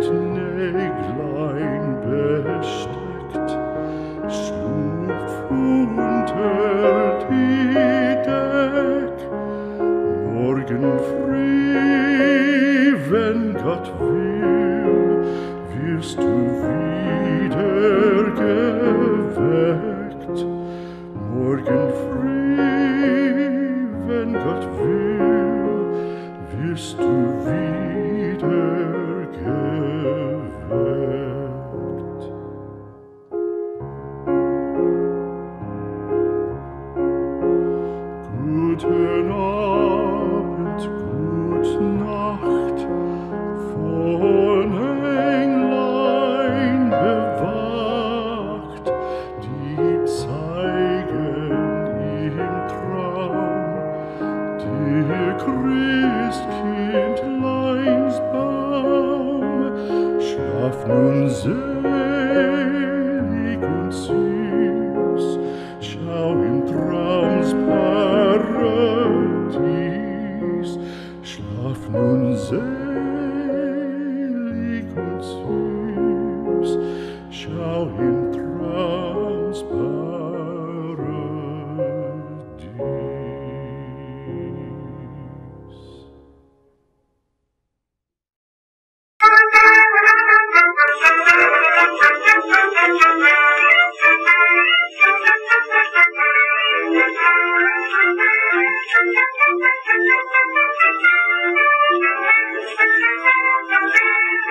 mit Näglein besteckt, schlupf unter die Deck. Morgen früh, wenn Gott will, wirst du wieder geweckt. Morgen früh, wenn Gott will, wirst du wieder guten Abend, gute Nacht, von Englein bewacht, die zeigen im Traum dir Christkindleins Baum. Schlaf nun selig und süß, schau im Traums Paradies. Schlaf nun selig und süß, schau im Traums Paradies.